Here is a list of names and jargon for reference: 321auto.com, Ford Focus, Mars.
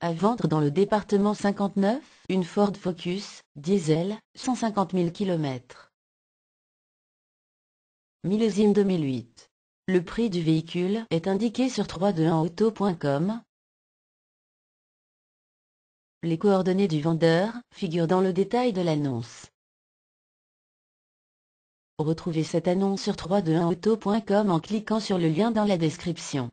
À vendre dans le département 59, une Ford Focus, diesel, 150 000 km. Millésime 2008. Le prix du véhicule est indiqué sur 321auto.com. Les coordonnées du vendeur figurent dans le détail de l'annonce. Retrouvez cette annonce sur 321auto.com en cliquant sur le lien dans la description.